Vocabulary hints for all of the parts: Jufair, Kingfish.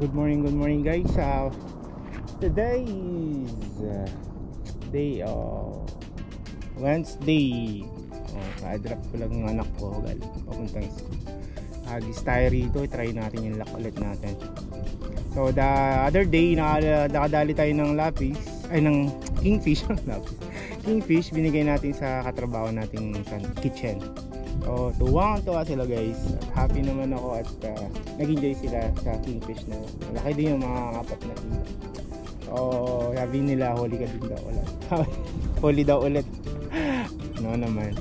Good morning guys. Today is day of Wednesday. Ka-drop ko lang yung anak ko galing papuntang Agis tayo rito. Try natin yung lock ulit natin. So the other day nakadali tayo ng kingfish. Kingfish binigay natin sa katrabaho nating kitchen. So tuwang-tuwa sila guys, happy naman ako at nag-enjoy sila sa kingfish na malaki din yung mga apat na kilo. So sabi nila huli ka din daw ulit. Huli daw ulit. No naman,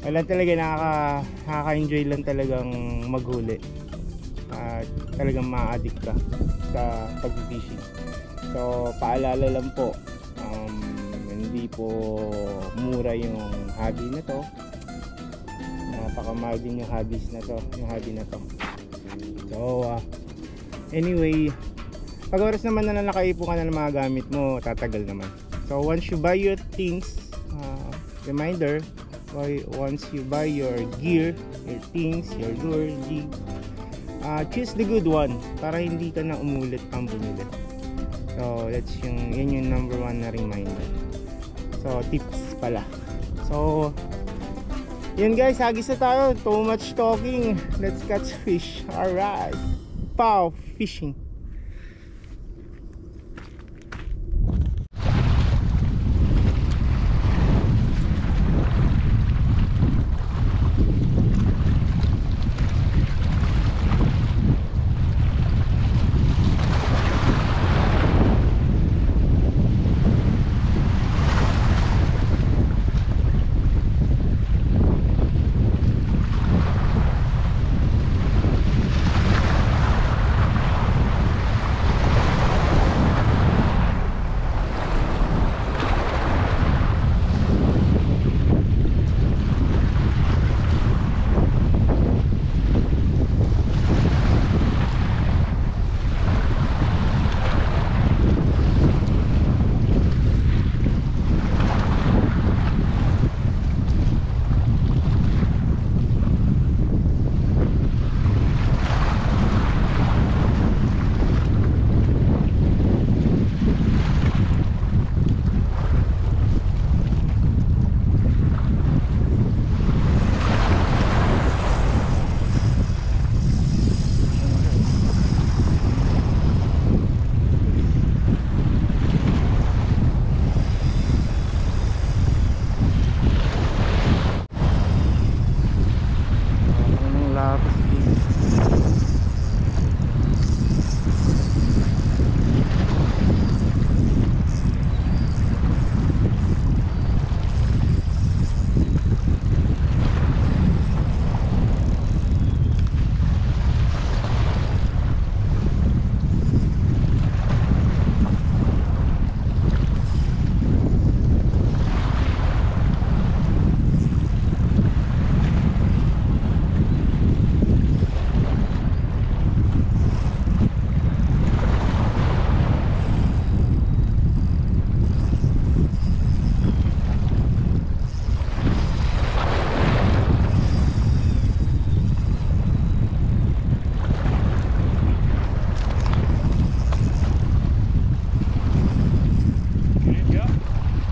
wala talaga, nakaka-enjoy lang talagang maghuli at talagang ma-addict ka sa pag-fishing. So paalala lang po, hindi po mura yung hobby na to. Napakamahal din yung hobbies na to, yung hobby na to. So anyway, pag oras naman na nakaipo ka na ng mga gamit mo, tatagal naman. So once you buy your things, reminder, once you buy your gear, your things, your lure, jig, choose the good one para hindi ka na umulit pang bumili. So that's yun yung number one na reminder. So tips pala. So yun guys, hagis na tayo. Too much talking. Let's catch fish. Alright. Pow! Fishing.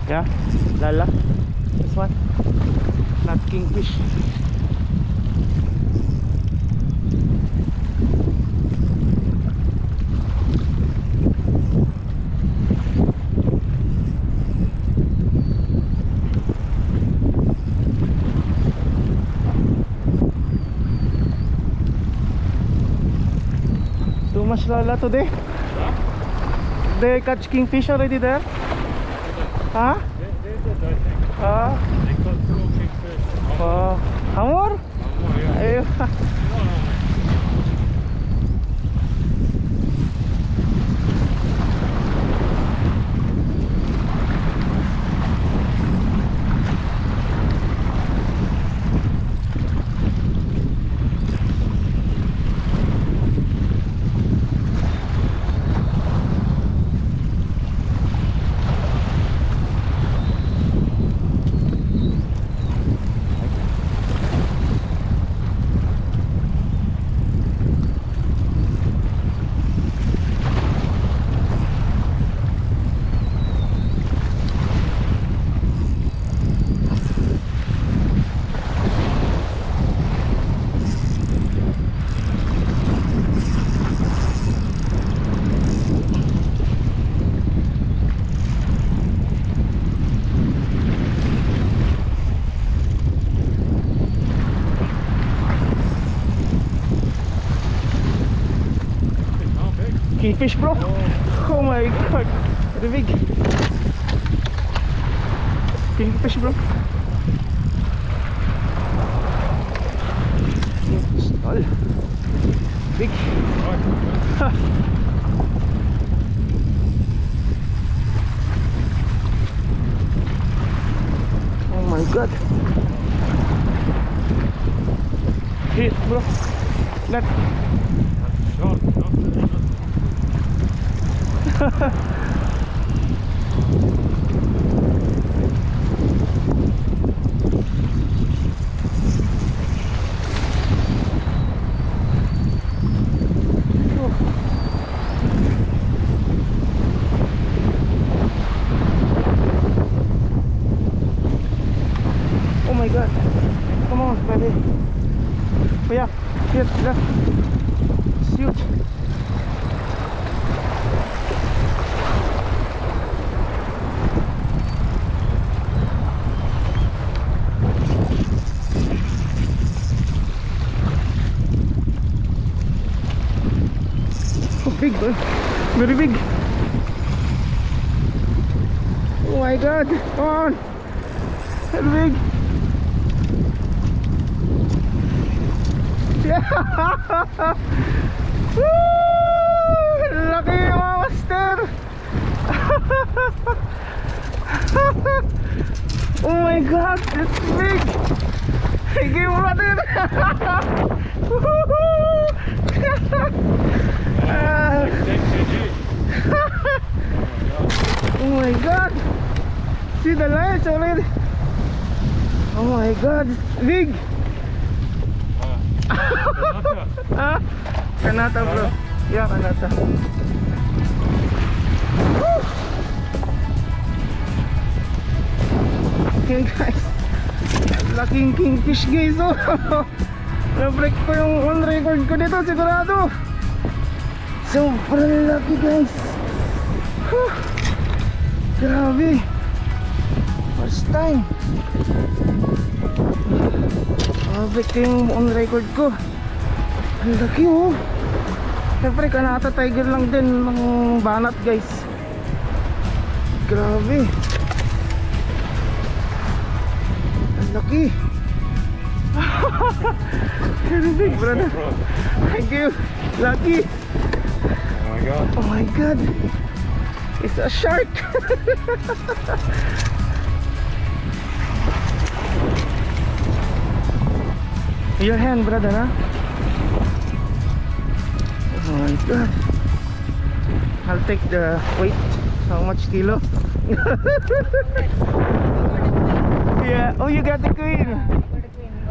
Yeah, Lala. This one, not kingfish. Too much Lala today. Yeah. They catch kingfish already there. Huh? There's I think. They caught 2 kingfish. How more? Yeah. kingfish, bro. Oh my god, the big kingfish, bro. Stall. Big. Oh my god. Hit, bro. Net. Short. Oh my god. Come on, baby. Oh yeah, here, shoot. Big, bro. Very big. Oh my god, come on. Very big. Yeah. Woo! Laki yung mga master. Oh my god, it's big. Give it natin. Oh my god, see the lights already. Oh my god, it's big. Kanata, bro. Yeah, kanata. Okay guys, laking kingfish guys. Na-break ko yung on record ko dito, sigurado. Sobrang laki guys. Whew. Grabe. First time. Nabreak ko yung on record ko. Ang laki, oh. Siyempre kanata tiger lang din ng banat guys. Grabe. Ang laki. Big, brother. Thank you. Lucky. God. Oh my god, it's a shark. Your hand, brother, huh? Oh my god, I'll take the weight. How much kilo? Yeah, oh, you got the queen. Yeah, I got the queen. I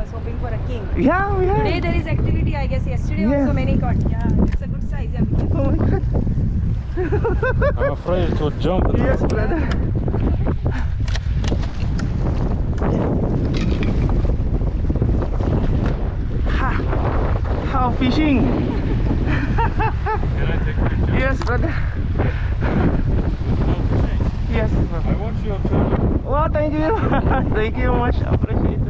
was hoping for a king. Yeah, yeah. Today there is activity, I guess. Yesterday also many caught. Yeah, it's a good size. Yeah. Oh my god. I'm afraid it would jump. Yes, brother. Ha! How fishing? Can I take my jump? Yes, brother. Yes, brother. I watch your channel. Oh, thank you. Thank you much. Appreciate it.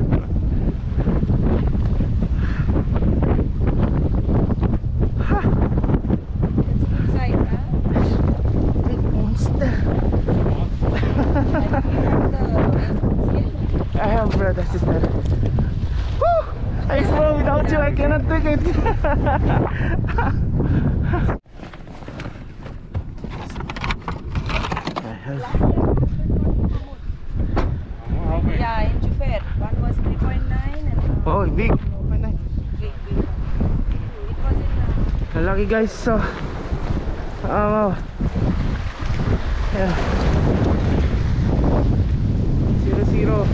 Brother, sister. Woo! I swear without you I cannot take it. Yeah, in Jufair. One was 3.9 and oh, big. 4.9. Big, big. It was in lucky guys, so yeah. 0-0.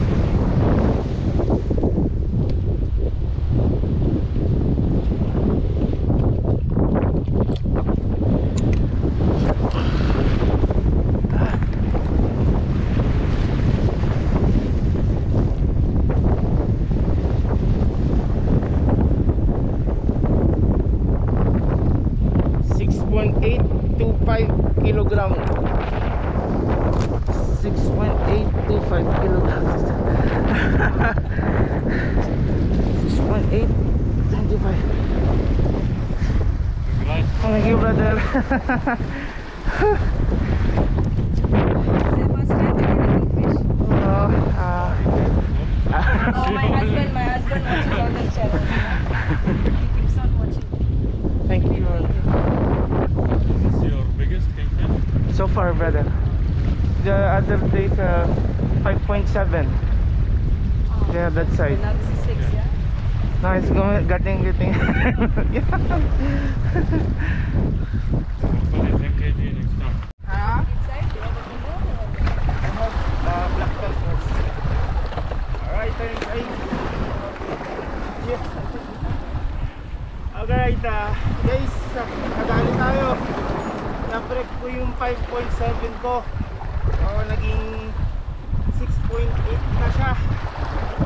Bye. Thank you, brother. Oh, my husband watches on this channel. He keeps on watching. Thank you. This is your biggest kingfish? So far, brother. The other day, 5.7. Oh, yeah, that side. Now this is 6, yeah? Now it's going gutting. Yeah. Hopefully, 10 kg next time. Huh? Alright, guys, nagali tayo. Na-break ko yung 5.7 ko. Naging 6.8 na siya.